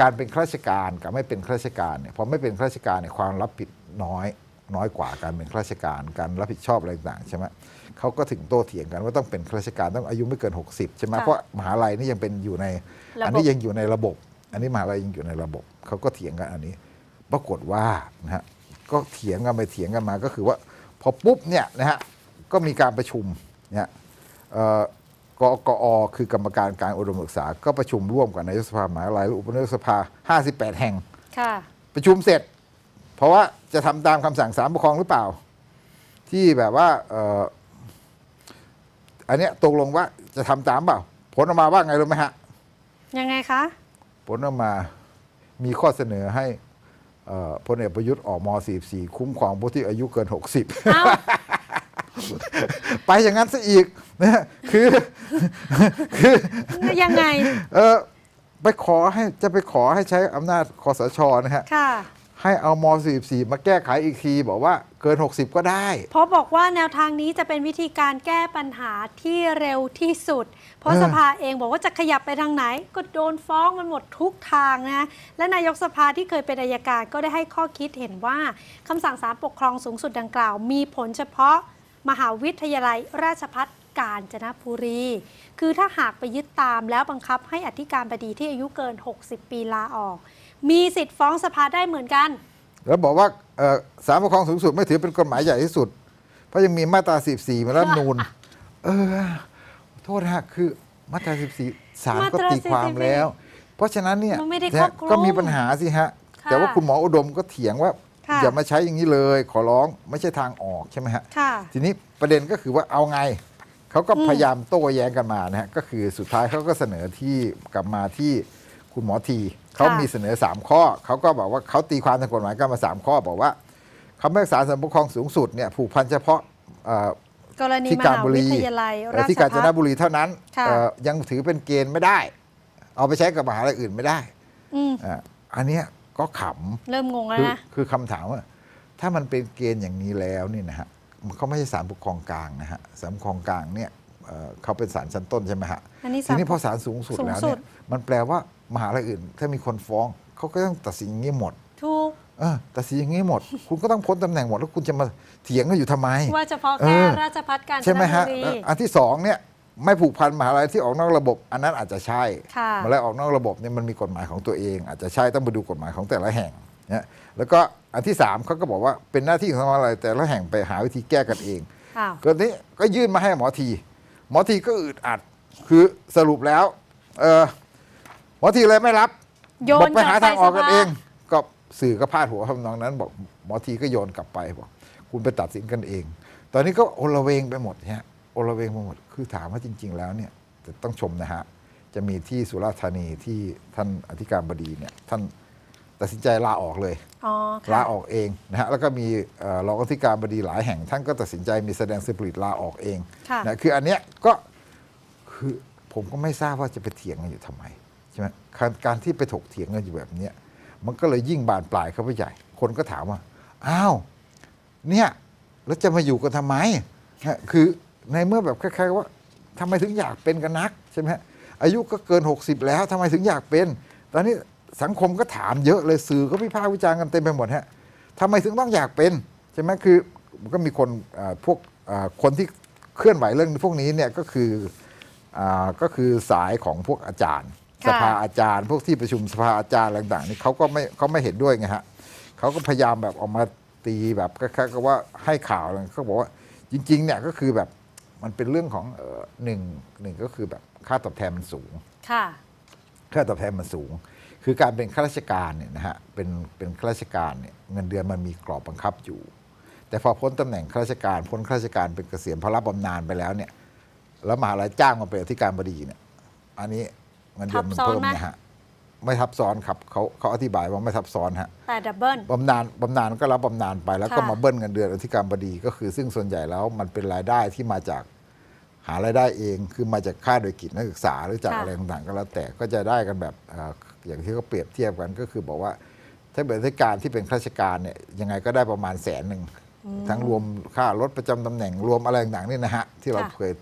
การเป็นข้าราชการกับไม่เป็นข้าราชการเนี่ยพอไม่เป็นข้าราชการเนี่ยความรับผิดน้อยกว่าการเป็นข้าราชการการรับผิดชอบอะไรต่างใช่ไหมเขาก็ถึงโต้เถียงกันว่าต้องเป็นข้าราชการต้องอายุไม่เกิน60ใช่ไหมเพราะมหาลัยนี่ยังเป็นอยู่ในอันนี้ยังอยู่ในระบบอันนี้มหาลัยยังอยู่ในระบบเขาก็เถียงกันอันนี้ปรากฏว่านะฮะก็เถียงกันไปเถียงกันมาก็คือว่าพอปุ๊บเนี่ยนะฮะก็มีการประชุมเนี่ยกกอ.คือกรรมการการอุดมศึกษาก็ประชุมร่วมกับนายกสภามหาวิทยาลัยและอุปนายกสภา58แห่งประชุมเสร็จเพราะว่าจะทำตามคำสั่งศาลปกครองหรือเปล่าที่แบบว่าอันนี้ตกลงว่าจะทำตามเปล่าผลออกมาว่าไงรู้ไหมฮะยังไงคะผลออกมามีข้อเสนอให้พลเอกประยุทธ์ออกม.44คุ้มครองผู้ที่อายุเกิน60ไปอย่างนั้นซะอีกนะคือยังไงไปขอให้ใช้อำนาจคสช.นะฮะให้เอาม.44มาแก้ไขอีกทีบอกว่าเกิน60ก็ได้เพราะบอกว่าแนวทางนี้จะเป็นวิธีการแก้ปัญหาที่เร็วที่สุดเพราะสภาเองบอกว่าจะขยับไปทางไหนก็โดนฟ้องมันหมดทุกทางนะและนายกสภาที่เคยเป็นอัยการก็ได้ให้ข้อคิดเห็นว่าคำสั่งศาลปกครองสูงสุดดังกล่าวมีผลเฉพาะมหาวิทยาลัยราชภัฏกาญจนบุรีคือถ้าหากไปยึดตามแล้วบังคับให้อธิการบดีที่อายุเกิน60ปีลาออกมีสิทธิ์ฟ้องสภาได้เหมือนกันแล้วบอกว่าศาลปกครองสูงสุดไม่ถือเป็นกฎหมายใหญ่ที่สุดเพราะยังมีมาตรา44มารัฐธรรมนูญโทษฮะคือมาตรา44ศาลก็ตีความแล้วเพราะฉะนั้นเนี่ยก็มีปัญหาสิฮะแต่ว่าคุณหมออุดมก็เถียงว่าอย่ามาใช้อย่างนี้เลยขอร้องไม่ใช่ทางออกใช่ไหมฮะทีนี้ประเด็นก็คือว่าเอาไงเขาก็พยายามโต้แย้งกันมานะฮะก็คือสุดท้ายเขาก็เสนอที่กลับมาที่คุณหมอทีเขามีเสนอ3ข้อเขาก็บอกว่าเขาตีความทางกฎหมายกันมา3ข้อบอกว่าคำพิพากษาศาลปกครองสูงสุดเนี่ยผูกพันเฉพาะกรณีมหาวิทยาลัยราชภัฏที่กาญจนบุรีเท่านั้นยังถือเป็นเกณฑ์ไม่ได้เอาไปใช้กับมหาลัยอื่นไม่ได้อันนี้ก็ขำเริ่มงงแล้วนะคือคำถามว่าถ้ามันเป็นเกณฑ์อย่างนี้แล้วนี่นะฮะมันก็ไม่ใช่ศาลปกครองกลางนะฮะศาลปกครองกลางเนี่ยเขาเป็นศาลชั้นต้นใช่ไหมฮะทีนี้พอศาลสูงสุดแล้วเนี่ยมันแปลว่ามหาลัยอื่นถ้ามีคนฟ้องเขาก็ต้องตัดสินอย่างนี้หมดถูกตัดสินอย่างนี้หมดคุณก็ต้องพ้นตำแหน่งหมดแล้วคุณจะมาเถียงกันอยู่ทำไมว่าเฉพาะแค่ราชภัฏกาญจนบุรีใช่ไหมฮะอันที่2เนี่ยไม่ผูกพันมหาลัยที่ออกนอกระบบอันนั้นอาจจะใช่มหาลัยออกนอกระบบเนี่ยมันมีกฎหมายของตัวเองอาจจะใช่ต้องไปดูกฎหมายของแต่ละแห่งนะแล้วก็อันที่3เขาก็บอกว่าเป็นหน้าที่ของมหาลัยแต่ละแห่งไปหาวิธีแก้กันเองตอนนี้ก็ยื่นมาให้หมอทีก็อึดอัดคือสรุปแล้วหมอทีเลยไม่รับบอกไปหาทางออกกันเองก็สื่อก็พาดหัวทำนองนั้นบอกหมอทีก็โยนกลับไปบอกคุณไปตัดสินกันเองตอนนี้ก็โอละเวงไปหมดฮะโอละเวงไปหมดคือถามว่าจริงๆแล้วเนี่ยต้องชมนะฮะจะมีที่สุราษฎร์ธานีที่ท่านอธิการบดีเนี่ยท่านตัดสินใจลาออกเลยลาออกเองนะฮะแล้วก็มีรองอธิการบดีหลายแห่งท่านก็ตัดสินใจมีแสดงสปิริตลาออกเองนะคืออันเนี้ยก็คือผมก็ไม่ทราบว่าจะไปเถียงกันอยู่ทำไมใช่ไหมการที่ไปถกเถียงกันอยู่แบบนี้มันก็เลยยิ่งบานปลายเข้าไปใหญ่คนก็ถามว่าอ้าวเนี่ยแล้วจะมาอยู่กันทำไมคือในเมื่อแบบคล้ายๆว่าทำไมถึงอยากเป็นกันนักใช่ไหมอายุก็เกิน60แล้วทำไมถึงอยากเป็นตอนนี้สังคมก็ถามเยอะเลยสื่อก็วิพากษ์วิจารณ์กันเต็มไปหมดฮะทำไมถึงต้องอยากเป็นใช่ไหมคือก็มีคนพวกคนที่เคลื่อนไหวเรื่องพวกนี้เนี่ยก็คือสายของพวกอาจารย์สภาอาจารย์พวกที่ประชุมสภาอาจารย์อะไรต่างๆนี่เขาไม่เห็นด้วยไงฮะเขาก็พยายามแบบออกมาตีแบบคล้ายๆกับว่าให้ข่าวอะไรเขาบอกว่าจริงๆเนี่ยก็คือแบบมันเป็นเรื่องของหนึ่งก็คือแบบค่าตอบแทนมันสูงค่าตอบแทนมันสูงคือการเป็นข้าราชการเนี่ยนะฮะเป็นข้าราชการเนี่ยเงินเดือนมันมีกรอบบังคับอยู่แต่พอพ้นตำแหน่งข้าราชการพ้นข้าราชการเป็นเกษียณพระราชบำนาญไปแล้วเนี่ยแล้วมหาลัยจ้างมาเป็นอธิการบดีเนี่ยอันนี้เงินเดือนมันเพิ่มนะฮะไม่ทับซ้อนครับเขาอธิบายว่าไม่ทับซ้อนฮะแต่ดับเบิลบำนาญก็รับบำนาญไปแล้วก็มาเบิ้ลเงินเดือนอธิการบดีก็คือซึ่งส่วนใหญ่แล้วมันเป็นรายได้ที่มาจากหารายได้เองคือมาจากค่าโดยกิจนักศึกษาหรือจากอะไรต่างๆก็แล้วแต่ก็จะได้กันแบบอย่างที่เขาเปรียบเทียบกันก็คือบอกว่าถ้าเป็นราชการที่เป็นข้าราชการเนี่ยยังไงก็ได้ประมาณ100,000ทั้งรวมค่ารถประจำตำแหน่งรวมอะไรต่างๆนี่นะฮะที่เราเคย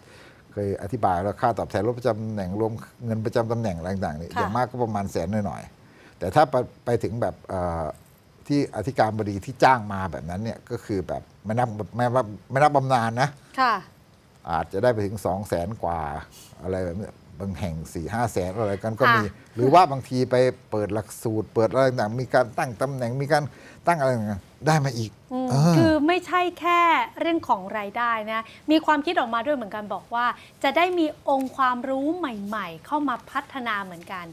อธิบายแล้วค่าตอบแทนรถประจำตำแหน่งรวมเงินประจำตำแหน่งอะไรต่างๆนี่อย่างมากก็ประมาณ100,000หน่อยๆ แต่ถ้าไปถึงแบบที่อธิการบดีที่จ้างมาแบบนั้นเนี่ยก็คือแบบไม่นับบำนาญนะอาจจะได้ไปถึง200,000กว่าอะไรแบบนี้บางแห่ง4-5 แสนอะไรกันก็มีหรือว่าบางทีไปเปิดหลักสูตรเปิดอะไรต่างมีการตั้งตำแหน่งมีการตั้งอะไรต่างได้มาอีกคือไม่ใช่แค่เรื่องของรายได้นะมีความคิดออกมาด้วยเหมือนกันบอกว่าจะได้มีองค์ความรู้ใหม่ๆเข้ามาพัฒนาเหมือนกัน